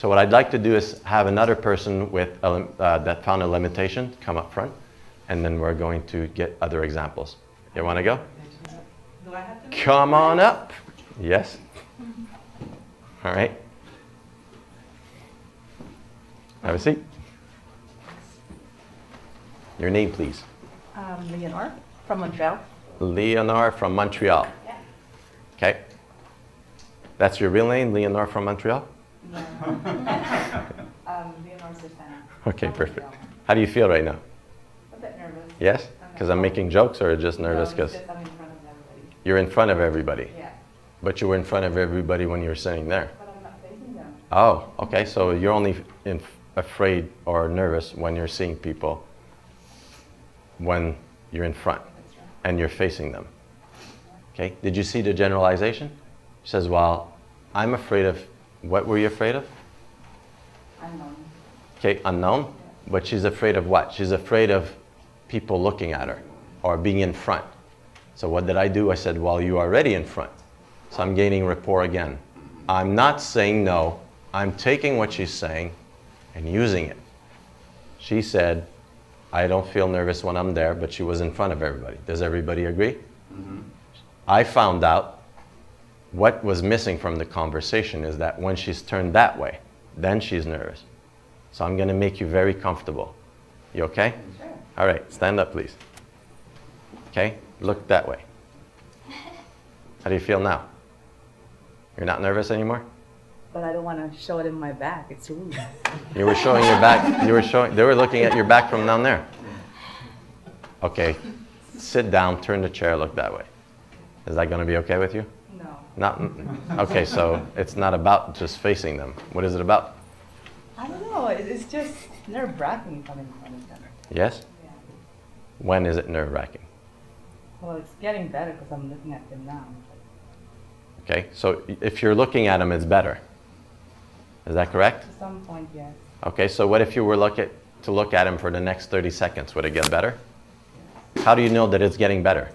So what I'd like to do is have another person with that found a limitation come up front, and then we're going to get other examples. You want to go? Do I have to? Come on up. Yes. All right. Have a seat. Your name, please. Leonore from Montreal. Leonore from Montreal. Yeah. Okay. That's your real name, Leonore from Montreal? No. Leonore Stefano. Okay, perfect. How do you feel right now? A bit nervous. Yes? Because I'm making jokes, or just nervous because... No, I'm in front of everybody. You're in front of everybody? Yeah. But you were in front of everybody when you were sitting there? But I'm not facing them. Oh, okay. So you're only afraid or nervous when you're seeing people when you're in front and you're facing them. Okay? Did you see the generalization? She says, well, I'm afraid of... What were you afraid of? Unknown. Okay, unknown. Yeah. But she's afraid of what? She's afraid of people looking at her or being in front. So what did I do? I said, well, you're already in front. So I'm gaining rapport again. I'm not saying no. I'm taking what she's saying and using it. She said, I don't feel nervous when I'm there, but she was in front of everybody. Does everybody agree? Mm-hmm. I found out what was missing from the conversation is that when she's turned that way, then she's nervous. So I'm going to make you very comfortable. You okay? Sure. All right, stand up, please. Okay, look that way. How do you feel now? You're not nervous anymore? But I don't want to show it in my back. It's rude. You were showing your back. They were looking at your back from down there. Okay, sit down, turn the chair, look that way. Is that going to be okay with you? Not, okay, so it's not about just facing them. What is it about? I don't know. It's just nerve-wracking coming in front of them. Yes? Yeah. When is it nerve-wracking? Well, it's getting better because I'm looking at them now. Okay, so if you're looking at them, it's better. Is that correct? At some point, yes. Okay, so what if you were to look at them for the next 30 seconds? Would it get better? Yes. How do you know that it's getting better?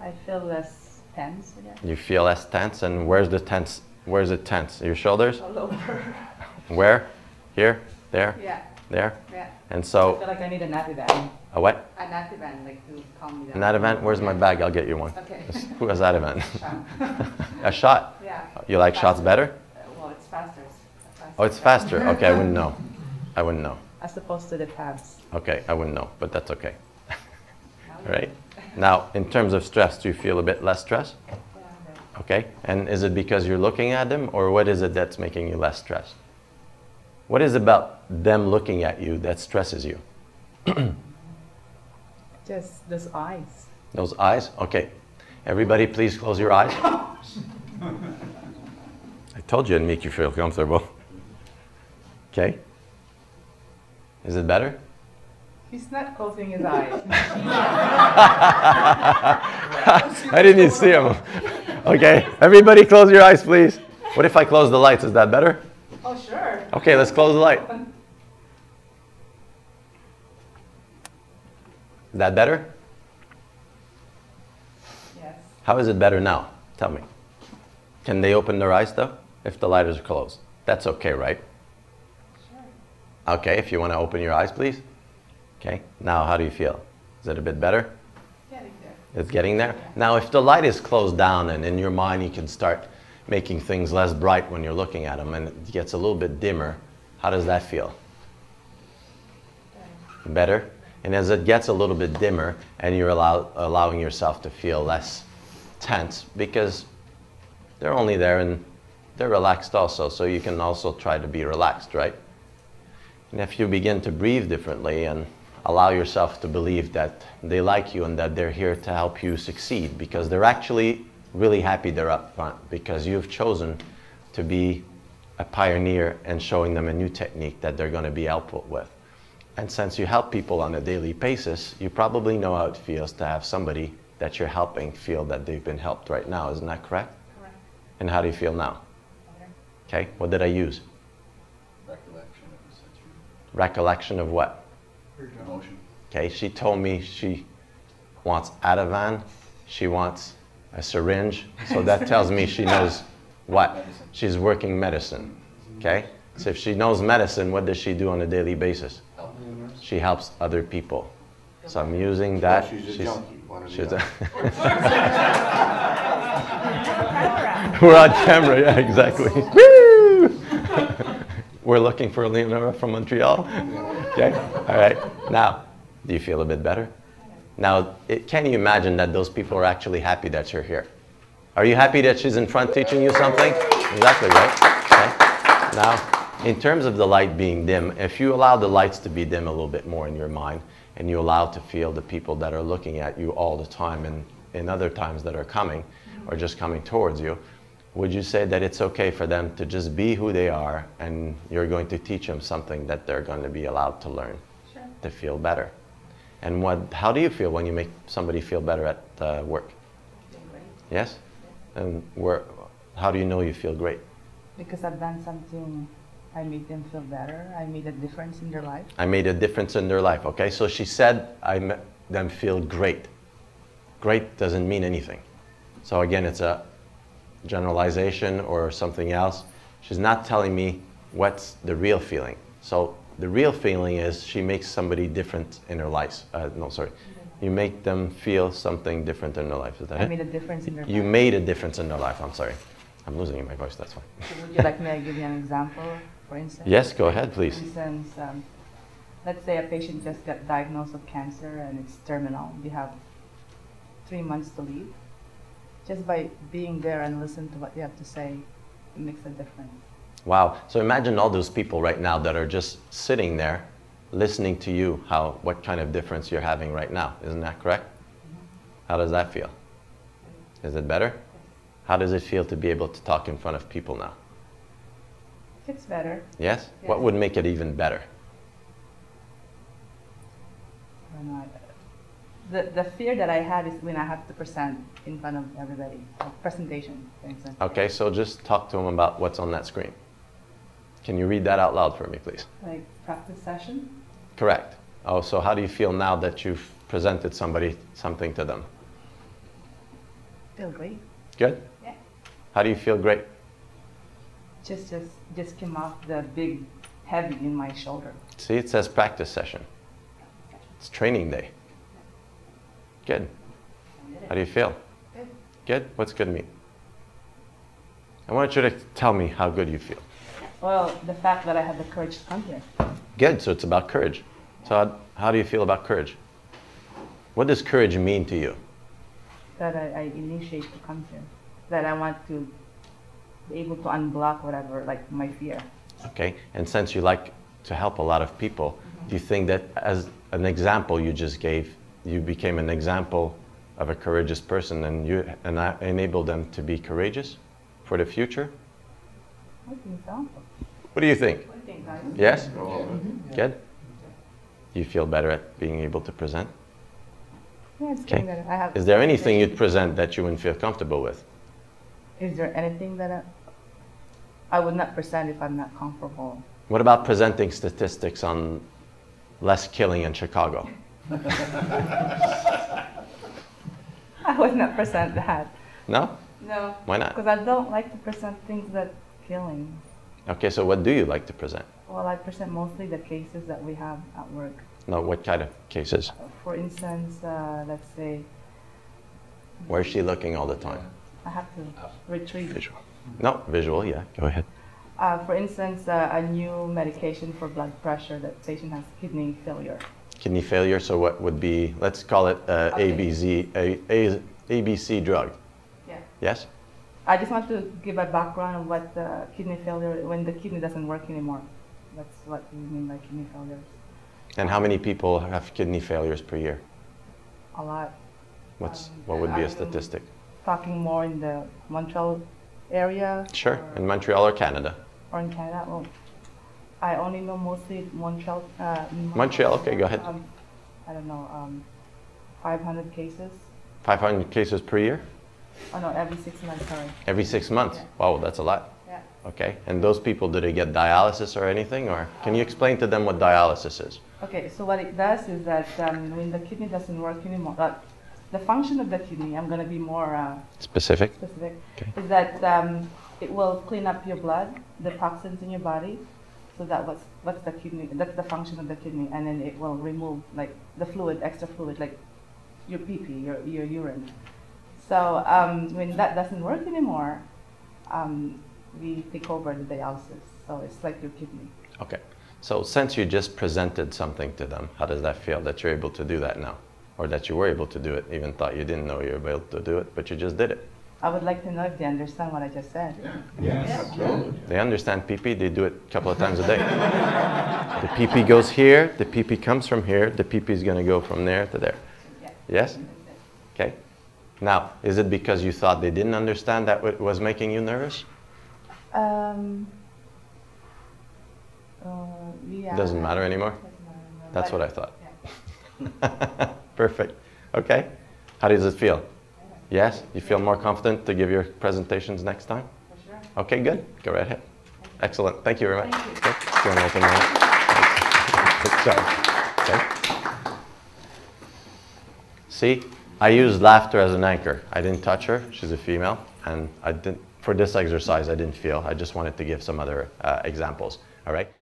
I feel less... tense again. You feel less tense, and where's it tense? Your shoulders? All over. Where? Here? There? Yeah. There? Yeah. And so... I feel like I need an Ativan. A what? An Ativan, like to calm me down. An Ativan? Where's my bag? I'll get you one. Okay. Who has Ativan? A shot? Yeah. You like shots better? Well, it's faster. Oh, it's faster. Okay, I wouldn't know. I wouldn't know. As opposed to the tabs. Okay, I wouldn't know, but that's okay. All right? Now, in terms of stress, do you feel a bit less stress? Yeah. Okay. And is it because you're looking at them, or what is it that's making you less stressed? What is about them looking at you that stresses you? Just those eyes. Those eyes? Okay. Everybody, please close your eyes. I told you it'd make you feel comfortable. Okay. Is it better? He's not closing his eyes. I didn't even see him. Okay, everybody close your eyes, please. What if I close the lights? Is that better? Oh, sure. Okay, let's close the light. Is that better? Yes. How is it better now? Tell me. Can they open their eyes, though, if the light is closed? That's okay, right? Sure. Okay, if you want to open your eyes, please. Okay, now how do you feel? Is it a bit better? Getting there. It's getting there? Yeah. Now, if the light is closed down and in your mind you can start making things less bright when you're looking at them and it gets a little bit dimmer, how does that feel? Better. Better? And as it gets a little bit dimmer and you're allowing yourself to feel less tense because they're only there and they're relaxed also, so you can also try to be relaxed, right? And if you begin to breathe differently and allow yourself to believe that they like you and that they're here to help you succeed because they're actually really happy they're up front because you've chosen to be a pioneer and showing them a new technique that they're going to be helpful with. And since you help people on a daily basis, you probably know how it feels to have somebody that you're helping feel that they've been helped right now. Isn't that correct? Correct. And how do you feel now? Better. Okay. What did I use? Recollection of what? Emotion. Okay, she told me she wants Ativan, she wants a syringe, so that tells me she knows what? Medicine. She's working medicine, okay? So if she knows medicine, what does she do on a daily basis? She helps other people. So I'm using that. Well, she's a junkie. We're on camera, yeah, exactly. We're looking for Leonora from Montreal. Okay, all right. Now, do you feel a bit better? Now, can you imagine that those people are actually happy that you're here? Are you happy that she's in front teaching you something? Exactly, right? Okay. Now, in terms of the light being dim, if you allow the lights to be dim a little bit more in your mind, and you allow to feel the people that are looking at you all the time and other times that are coming or just coming towards you, would you say that it's okay for them to just be who they are and you're going to teach them something that they're going to be allowed to learn, sure, to feel better? And how do you feel when you make somebody feel better at work? Great. Yes? Yeah. And how do you know you feel great? Because I've done something. I made them feel better. I made a difference in their life. I made a difference in their life. Okay, so she said I made them feel great. Great doesn't mean anything. So again, it's a generalization or something else. She's not telling me what's the real feeling. So the real feeling is she makes somebody different in her life. You make them feel something different in their life. Is that it? I made a difference in their life. You made a difference in their life. I'm sorry. I'm losing my voice, that's fine. So would you like me to give you an example, for instance? Yes, go ahead, please. For instance, let's say a patient just got diagnosed with cancer and it's terminal. You have 3 months to live. Just by being there and listening to what you have to say, it makes a difference. Wow. So imagine all those people right now that are just sitting there, listening to you, what kind of difference you're having right now. Isn't that correct? Mm-hmm. How does that feel? Is it better? How does it feel to be able to talk in front of people now? It's better. Yes? Yes. What would make it even better? The fear that I had is when I have to present in front of everybody. Like presentation, for instance. Okay, so just talk to them about what's on that screen. Can you read that out loud for me, please? Like practice session? Correct. Oh, so how do you feel now that you've presented something to them? Feel great. Good? Yeah. How do you feel great? Just came off the big heavy in my shoulder. See, it says practice session. It's training day. Good. How do you feel? Good. Good? What's good mean? I want you to tell me how good you feel. Well, the fact that I had the courage to come here. Good. So it's about courage. So how do you feel about courage? What does courage mean to you? That I initiate to come here, that I want to be able to unblock whatever, like my fear. Okay, and since you like to help a lot of people, mm-hmm, do you think that as an example you just gave, you became an example of a courageous person and I enabled them to be courageous for the future? I think so. What do you think? I think so. Yes? Mm-hmm. Good? Do you feel better at being able to present? Yeah, okay. Is there anything you'd present that you wouldn't feel comfortable with? Is there anything that I would not present if I'm not comfortable? What about presenting statistics on less killing in Chicago? I would not present that. No? No. Why not? Because I don't like to present things that killing. Okay, so what do you like to present? Well, I present mostly the cases that we have at work. No, what kind of cases? For instance, let's say... Where is she looking all the time? I have to retrieve. Visual. No, visual, yeah. Go ahead. For instance, a new medication for blood pressure that patient has kidney failure. Kidney failure, so what would be, let's call it ABC drug. Yeah. Yes? I just want to give a background of what kidney failure, when the kidney doesn't work anymore. That's what we mean by kidney failures. And how many people have kidney failures per year? A lot. What would be a statistic? Talking more in the Montreal area? Sure, in Montreal or Canada. Or in Canada? Well, I only know mostly Montreal. Montreal, okay, go ahead. I don't know, 500 cases. 500 cases per year? Oh no, every 6 months, sorry. Every 6 months? Yeah. Wow, that's a lot. Yeah. Okay, and those people, do they get dialysis or anything? Or can you explain to them what dialysis is? Okay, so what it does is that when the kidney doesn't work anymore, the function of the kidney, I'm going to be more specific, okay, is that it will clean up your blood, the toxins in your body, So that was what's the kidney, that's the function of the kidney, and then it will remove like the fluid, extra fluid, like your pee pee, your urine. So when that doesn't work anymore, we take over the dialysis. So it's like your kidney. Okay. So since you just presented something to them, how does that feel that you're able to do that now? Or that you were able to do it, even thought you didn't know you were able to do it, but you just did it? I would like to know if they understand what I just said. Yeah. Yes, absolutely. They understand PP, they do it a couple of times a day. The PP goes here, the PP comes from here, the PP is going to go from there to there. Yes? Okay. Now, is it because you thought they didn't understand that it was making you nervous? Yeah. Doesn't matter anymore? Doesn't matter anymore. That's what I thought. Yeah. Perfect. Okay. How does it feel? Yeah. Yes? You feel more confident to give your presentations next time? For sure. Okay, good. Go right ahead. Excellent. Thank you very much. Thank you. Okay. You're welcome. Good job. Okay. See, I used laughter as an anchor. I didn't touch her. She's a female. And I didn't, for this exercise, I didn't feel. I just wanted to give some other examples. All right?